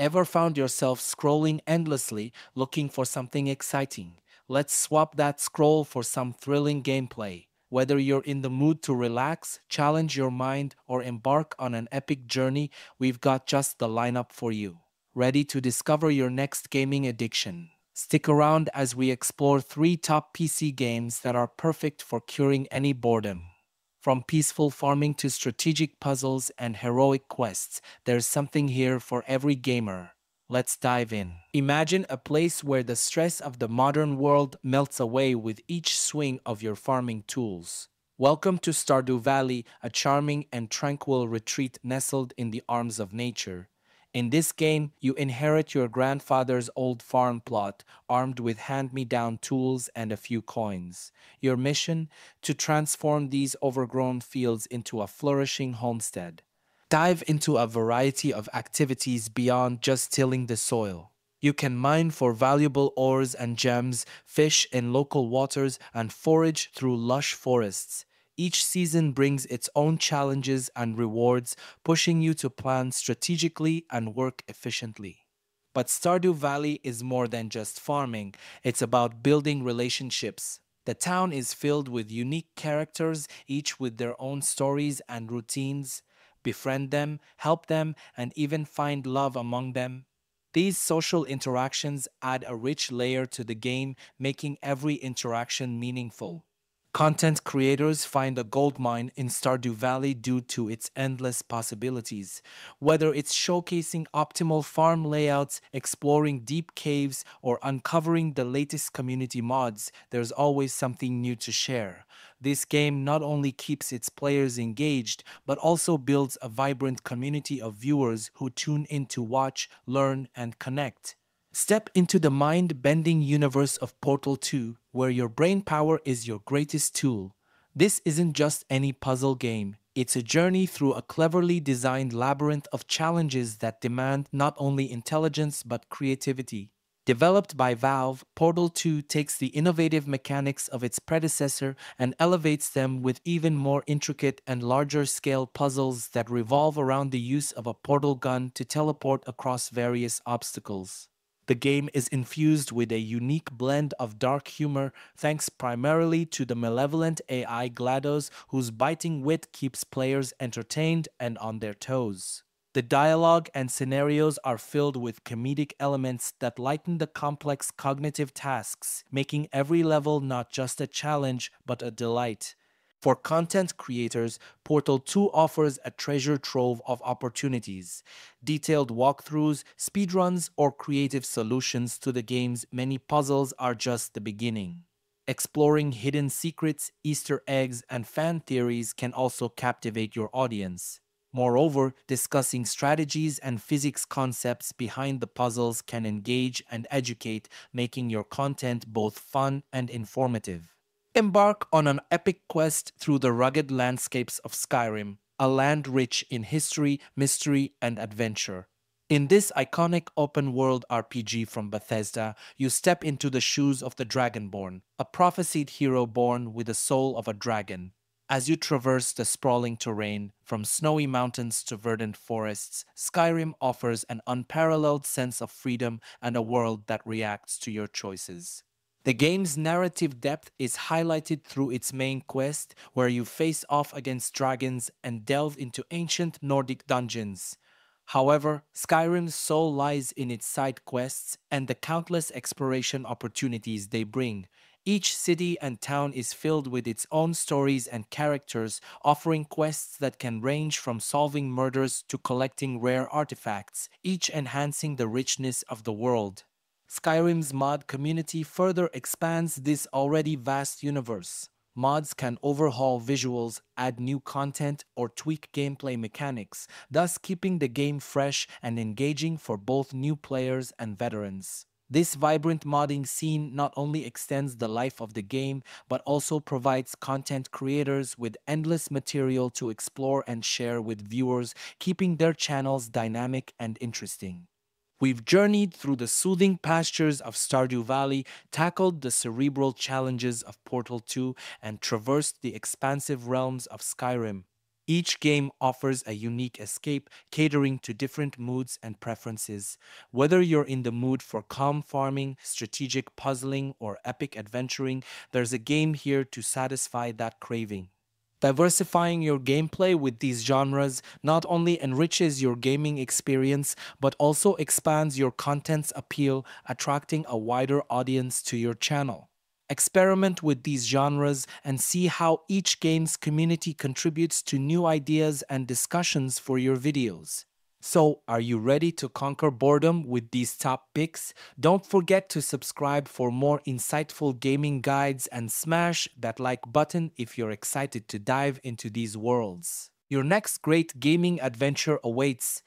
Ever found yourself scrolling endlessly looking for something exciting? Let's swap that scroll for some thrilling gameplay. Whether you're in the mood to relax, challenge your mind, or embark on an epic journey, we've got just the lineup for you. Ready to discover your next gaming addiction? Stick around as we explore 3 top PC games that are perfect for curing any boredom. From peaceful farming to strategic puzzles and heroic quests, there's something here for every gamer. Let's dive in. Imagine a place where the stress of the modern world melts away with each swing of your farming tools. Welcome to Stardew Valley, a charming and tranquil retreat nestled in the arms of nature. In this game, you inherit your grandfather's old farm plot, armed with hand-me-down tools and a few coins. Your mission? To transform these overgrown fields into a flourishing homestead. Dive into a variety of activities beyond just tilling the soil. You can mine for valuable ores and gems, fish in local waters, and forage through lush forests. Each season brings its own challenges and rewards, pushing you to plan strategically and work efficiently. But Stardew Valley is more than just farming. It's about building relationships. The town is filled with unique characters, each with their own stories and routines. Befriend them, help them, and even find love among them. These social interactions add a rich layer to the game, making every interaction meaningful. Content creators find a goldmine in Stardew Valley due to its endless possibilities. Whether it's showcasing optimal farm layouts, exploring deep caves, or uncovering the latest community mods, there's always something new to share. This game not only keeps its players engaged, but also builds a vibrant community of viewers who tune in to watch, learn, and connect. Step into the mind-bending universe of Portal 2, where your brain power is your greatest tool. This isn't just any puzzle game. It's a journey through a cleverly designed labyrinth of challenges that demand not only intelligence but creativity. Developed by Valve, Portal 2 takes the innovative mechanics of its predecessor and elevates them with even more intricate and larger-scale puzzles that revolve around the use of a portal gun to teleport across various obstacles. The game is infused with a unique blend of dark humor, thanks primarily to the malevolent AI GLaDOS, whose biting wit keeps players entertained and on their toes. The dialogue and scenarios are filled with comedic elements that lighten the complex cognitive tasks, making every level not just a challenge, but a delight. For content creators, Portal 2 offers a treasure trove of opportunities, detailed walkthroughs, speedruns, or creative solutions to the game's many puzzles are just the beginning. Exploring hidden secrets, Easter eggs, and fan theories can also captivate your audience. Moreover, discussing strategies and physics concepts behind the puzzles can engage and educate, making your content both fun and informative. Embark on an epic quest through the rugged landscapes of Skyrim, a land rich in history, mystery, and adventure. In this iconic open-world RPG from Bethesda, you step into the shoes of the Dragonborn, a prophesied hero born with the soul of a dragon. As you traverse the sprawling terrain, from snowy mountains to verdant forests, Skyrim offers an unparalleled sense of freedom and a world that reacts to your choices. The game's narrative depth is highlighted through its main quest, where you face off against dragons and delve into ancient Nordic dungeons. However, Skyrim's soul lies in its side quests and the countless exploration opportunities they bring. Each city and town is filled with its own stories and characters, offering quests that can range from solving murders to collecting rare artifacts, each enhancing the richness of the world. Skyrim's mod community further expands this already vast universe. Mods can overhaul visuals, add new content, or tweak gameplay mechanics, thus keeping the game fresh and engaging for both new players and veterans. This vibrant modding scene not only extends the life of the game, but also provides content creators with endless material to explore and share with viewers, keeping their channels dynamic and interesting. We've journeyed through the soothing pastures of Stardew Valley, tackled the cerebral challenges of Portal 2, and traversed the expansive realms of Skyrim. Each game offers a unique escape, catering to different moods and preferences. Whether you're in the mood for calm farming, strategic puzzling, or epic adventuring, there's a game here to satisfy that craving. Diversifying your gameplay with these genres not only enriches your gaming experience, but also expands your content's appeal, attracting a wider audience to your channel. Experiment with these genres and see how each game's community contributes to new ideas and discussions for your videos. So, are you ready to conquer boredom with these top picks? Don't forget to subscribe for more insightful gaming guides and smash that like button if you're excited to dive into these worlds. Your next great gaming adventure awaits.